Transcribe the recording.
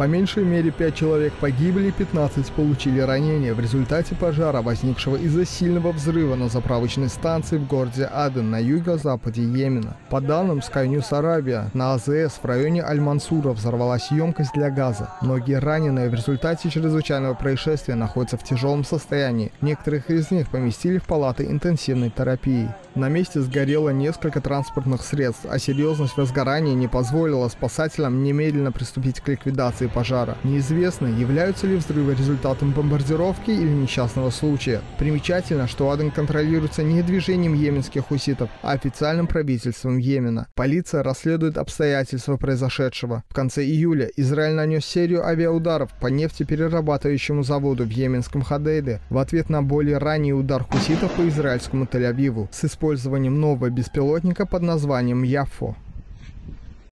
По меньшей мере 5 человек погибли, 15 получили ранения в результате пожара, возникшего из-за сильного взрыва на заправочной станции в городе Аден на юго-западе Йемена. По данным Sky News Arabia, на АЗС в районе Аль-Мансура взорвалась емкость для газа. Многие раненые в результате чрезвычайного происшествия находятся в тяжелом состоянии. Некоторых из них поместили в палаты интенсивной терапии. На месте сгорело несколько транспортных средств, а серьезность возгорания не позволила спасателям немедленно приступить к ликвидации пожара. Неизвестно, являются ли взрывы результатом бомбардировки или несчастного случая. Примечательно, что Аден контролируется не движением йеменских хуситов, а официальным правительством Йемена. Полиция расследует обстоятельства произошедшего. В конце июля Израиль нанес серию авиаударов по нефтеперерабатывающему заводу в йеменском Ходейде в ответ на более ранний удар хуситов по израильскому Тель-Авиву с использованием нового беспилотника под названием «Яффо».